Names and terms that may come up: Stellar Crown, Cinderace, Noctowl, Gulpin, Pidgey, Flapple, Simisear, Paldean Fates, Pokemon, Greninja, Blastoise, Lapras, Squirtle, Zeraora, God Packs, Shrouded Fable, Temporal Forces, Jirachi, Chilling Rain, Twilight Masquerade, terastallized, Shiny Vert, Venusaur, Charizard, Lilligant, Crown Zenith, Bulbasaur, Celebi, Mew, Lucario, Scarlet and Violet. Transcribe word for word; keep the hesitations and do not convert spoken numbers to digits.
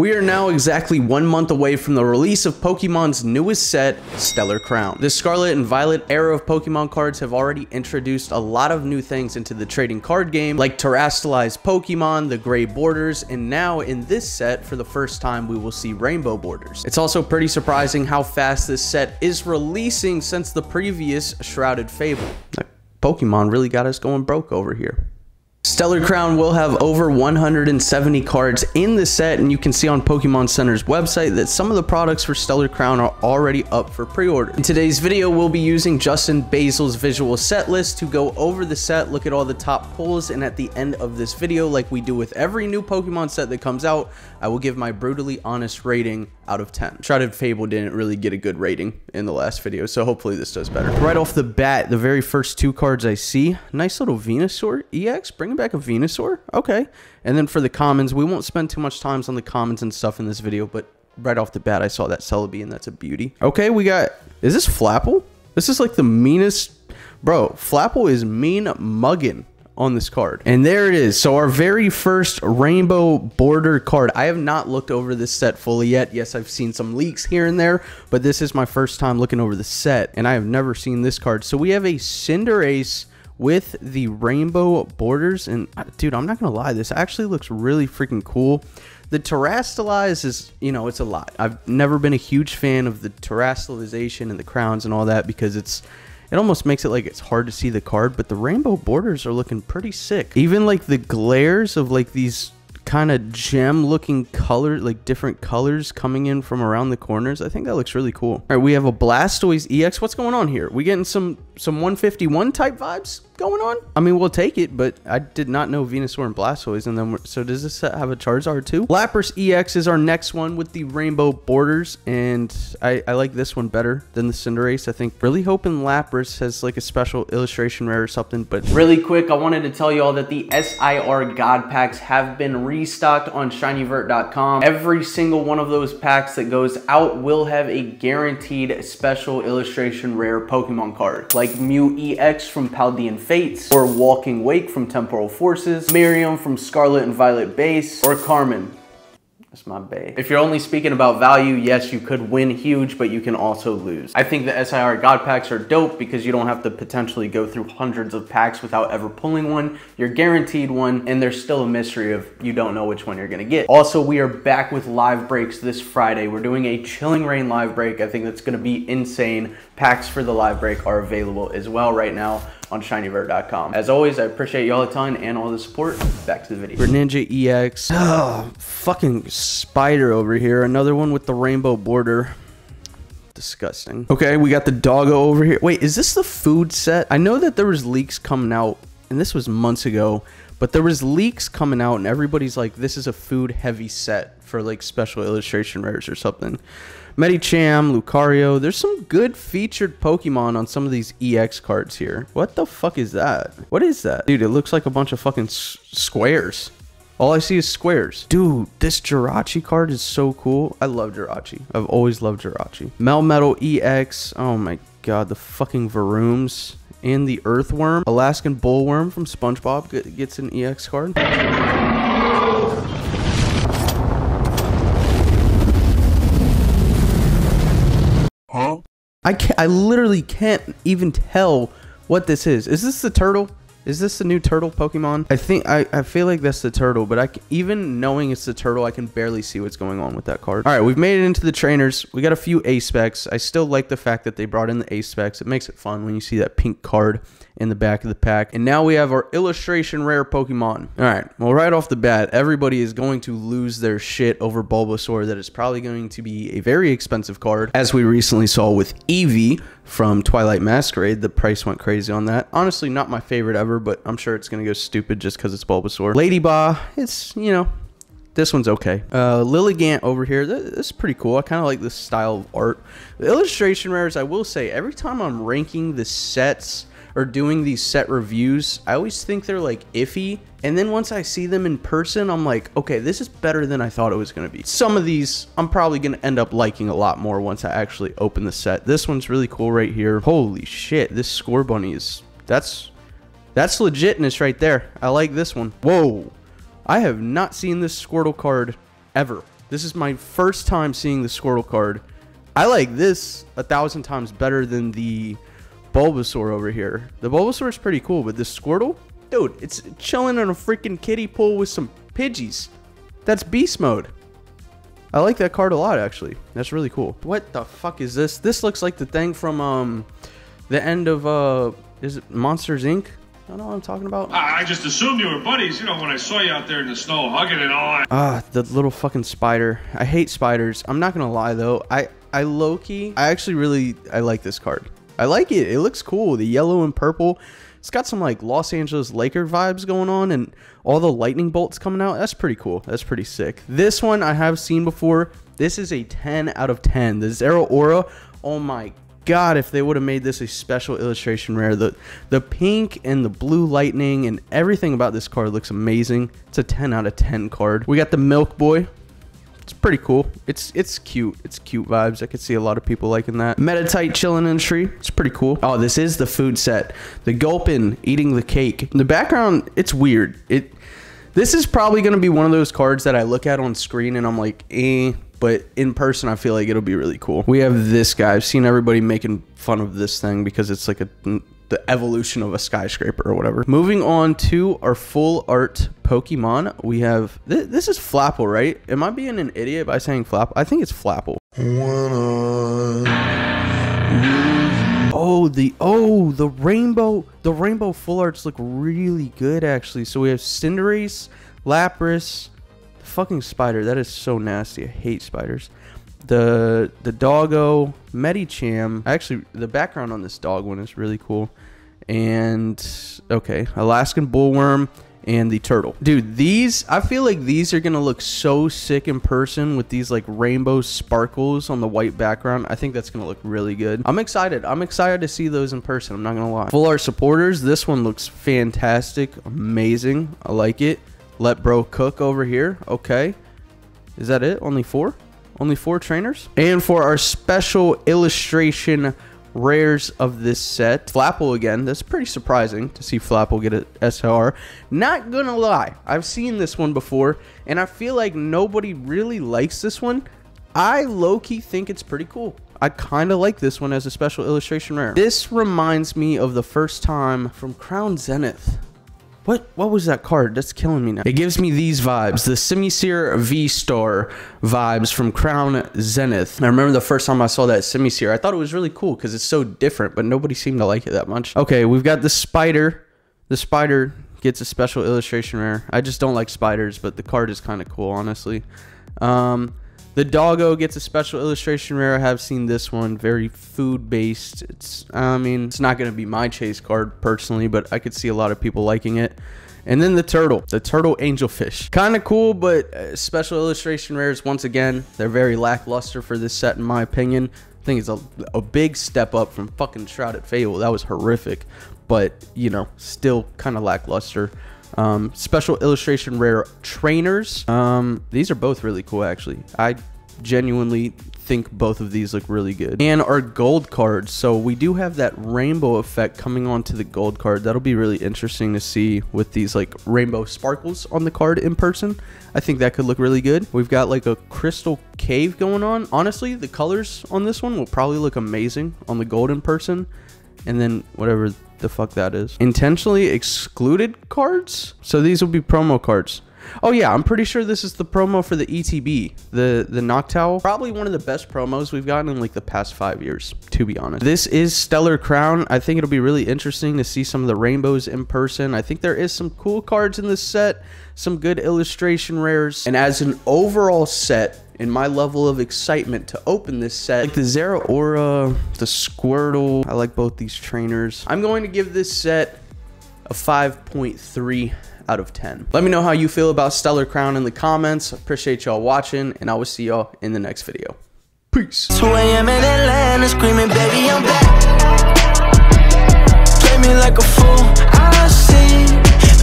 We are now exactly one month away from the release of Pokemon's newest set, Stellar Crown. The Scarlet and Violet era of Pokemon cards have already introduced a lot of new things into the trading card game, like terastallized Pokemon, the gray borders, and now in this set, for the first time, we will see rainbow borders. It's also pretty surprising how fast this set is releasing since the previous Shrouded Fable. Like, Pokemon really got us going broke over here. Stellar Crown will have over one hundred seventy cards in the set, and you can see on Pokemon Center's website that some of the products for Stellar Crown are already up for pre-order. In today's video, we'll be using Justin Basil's visual set list to go over the set, look at all the top pulls, and at the end of this video, like we do with every new Pokemon set that comes out, I will give my brutally honest rating out of ten. Shrouded Fable didn't really get a good rating in the last video, so hopefully this does better. Right off the bat, the very first two cards I see, nice little Venusaur E X, bring back a Venusaur, okay. And then for the commons, we won't spend too much time on the commons and stuff in this video, but right off the bat I saw that Celebi, and that's a beauty. Okay, we got, is this Flapple? This is like the meanest, bro, Flapple is mean mugging on this card. And there it is. So our very first rainbow border card. I have not looked over this set fully yet. Yes, I've seen some leaks here and there, but this is my first time looking over the set, and I have never seen this card. So we have a Cinderace with the rainbow borders, and dude, I'm not gonna lie, this actually looks really freaking cool. The terastallized is, you know, it's a lot. I've never been a huge fan of the terastallization and the crowns and all that, because it's it almost makes it like it's hard to see the card, but the rainbow borders are looking pretty sick. Even like the glares of like these kind of gem looking color, like different colors coming in from around the corners, I think that looks really cool. All right, we have a Blastoise E X. What's going on here? We getting some some one fifty-one type vibes going on? I mean, we'll take it, but I did not know Venusaur and Blastoise. And then we're, so does this have a Charizard too? Lapras E X is our next one with the rainbow borders, and I, I like this one better than the Cinderace, I think. Really hoping Lapras has like a special illustration rare or something. But really quick, I wanted to tell you all that the S I R God packs have been re Restocked on shiny vert dot com. Every single one of those packs that goes out will have a guaranteed special illustration rare Pokemon card, like Mew E X from Paldean Fates, or Walking Wake from Temporal Forces, Miriam from Scarlet and Violet Base, or Carmen. That's my bae. If you're only speaking about value, yes, you could win huge, but you can also lose. I think the S I R God packs are dope because you don't have to potentially go through hundreds of packs without ever pulling one. You're guaranteed one, and there's still a mystery of you don't know which one you're gonna get. Also, we are back with live breaks this Friday. We're doing a Chilling Rain live break. I think that's gonna be insane. Packs for the live break are available as well right now on shiny vert dot com. As always, I appreciate y'all a ton and all the support. Back to the video. Greninja E X. Oh, fucking spider over here. Another one with the rainbow border. Disgusting. Okay, we got the doggo over here. Wait, is this the food set? I know that there was leaks coming out, and this was months ago, but there was leaks coming out and everybody's like, this is a food heavy set for like special illustration rares or something. Medicham, Lucario, there's some good featured Pokemon on some of these E X cards here. What the fuck is that? What is that? Dude, it looks like a bunch of fucking s squares. All I see is squares. Dude, this Jirachi card is so cool. I love Jirachi. I've always loved Jirachi. Melmetal E X. Oh my god, the fucking Varooms. And the Earthworm. Alaskan Bullworm from SpongeBob gets an E X card. Huh? I can't, I literally can't even tell what this is. Is this the turtle? Is this the new turtle Pokemon? I think, I, I feel like that's the turtle, but I can, even knowing it's the turtle, I can barely see what's going on with that card. All right, we've made it into the trainers. We got a few A-Specs. I still like the fact that they brought in the A-Specs. It makes it fun when you see that pink card in the back of the pack. And now we have our illustration rare Pokemon. All right, well, right off the bat, everybody is going to lose their shit over Bulbasaur. That is probably going to be a very expensive card. As we recently saw with Eevee from Twilight Masquerade, the price went crazy on that. Honestly, not my favorite ever, but I'm sure it's gonna go stupid just because it's Bulbasaur. Ladybah, it's, you know, this one's okay. Uh, Lilligant over here, th this is pretty cool. I kind of like this style of art. The illustration rares, I will say, every time I'm ranking the sets or doing these set reviews, I always think they're like iffy, and then once I see them in person, I'm like, okay, this is better than I thought it was gonna be. Some of these I'm probably gonna end up liking a lot more once I actually open the set. This one's really cool right here. Holy shit, this Score Bunny is, that's That's legitness right there. I like this one. Whoa. I have not seen this Squirtle card ever. This is my first time seeing the Squirtle card. I like this a thousand times better than the Bulbasaur over here. The Bulbasaur is pretty cool, but this Squirtle, dude, it's chilling in a freaking kiddie pool with some Pidgeys. That's beast mode. I like that card a lot, actually. That's really cool. What the fuck is this? This looks like the thing from um, the end of, uh, is it Monsters, Incorporated? I don't know what I'm talking about. I just assumed you were buddies, you know, when I saw you out there in the snow hugging and all. Ah, the little fucking spider. I hate spiders. I'm not going to lie, though. I, I low-key, I actually really, I like this card. I like it. It looks cool. The yellow and purple. It's got some, like, Los Angeles Laker vibes going on, and all the lightning bolts coming out. That's pretty cool. That's pretty sick. This one I have seen before. This is a ten out of ten. The Zeraora, oh my god, if they would have made this a special illustration rare. The, the pink and the blue lightning and everything about this card looks amazing. It's a ten out of ten card. We got the Milk Boy. It's pretty cool. It's it's cute. It's cute vibes. I could see a lot of people liking that. Metatite chilling in a tree. It's pretty cool. Oh, this is the food set. The Gulpin eating the cake. In the background, it's weird. It. This is probably going to be one of those cards that I look at on screen and I'm like, eh. But in person, I feel like it'll be really cool. We have this guy. I've seen everybody making fun of this thing because it's like a the evolution of a skyscraper or whatever. Moving on to our full art Pokemon. We have, th this is Flapple, right? Am I being an idiot by saying Flapple? I think it's Flapple. Oh, the, oh, the rainbow, the rainbow full arts look really good actually. So we have Cinderace, Lapras, the fucking spider. That is so nasty. I hate spiders. The the doggo, Medicham. Actually, the background on this dog one is really cool. And okay, Alaskan Bullworm and the turtle. Dude, these, I feel like these are gonna look so sick in person with these like rainbow sparkles on the white background. I think that's gonna look really good. I'm excited. I'm excited to see those in person. I'm not gonna lie. Full art supporters. This one looks fantastic. Amazing. I like it. Let bro cook over here. Okay. Is that it? Only four? Only four trainers. And for our special illustration rares of this set, Flapple again. That's pretty surprising to see Flapple get a S R. Not gonna lie, I've seen this one before, and I feel like nobody really likes this one. I low-key think it's pretty cool. I kind of like this one as a special illustration rare. This reminds me of the first time from Crown Zenith. What what was that card? That's killing me now. It gives me these vibes. The Simisear V-Star vibes from Crown Zenith. I remember the first time I saw that Simisear. I thought it was really cool because it's so different, but nobody seemed to like it that much. Okay, we've got the spider. The spider gets a special illustration rare. I just don't like spiders, but the card is kind of cool, honestly. Um, the doggo gets a special illustration rare. I have seen this one. Very food-based. It's, I mean, it's not going to be my chase card personally, but I could see a lot of people liking it. And then the turtle. The turtle angelfish. Kind of cool, but uh, special illustration rares, once again, they're very lackluster for this set, in my opinion. I think it's a, a big step up from fucking Shrouded Fable. That was horrific, but, you know, still kind of lackluster. Um, special illustration rare trainers. Um, these are both really cool, actually. I genuinely think both of these look really good. And our gold cards. So we do have that rainbow effect coming onto the gold card. That'll be really interesting to see with these like rainbow sparkles on the card in person. I think that could look really good. We've got like a crystal cave going on. Honestly, the colors on this one will probably look amazing on the gold in person. And then whatever the fuck that is. Intentionally excluded cards? So these will be promo cards. Oh yeah, I'm pretty sure this is the promo for the E T B, the, the Noctowl. Probably one of the best promos we've gotten in like the past five years, to be honest. This is Stellar Crown. I think it'll be really interesting to see some of the rainbows in person. I think there is some cool cards in this set, some good illustration rares. And as an overall set, and my level of excitement to open this set, like the Zeraora, the Squirtle, I like both these trainers. I'm going to give this set a five point three out of ten. Let me know how you feel about Stellar Crown in the comments. I appreciate y'all watching, and I will see y'all in the next video. Peace. two A M in Atlanta, screaming, baby, I'm back. Play me like a fool, I see.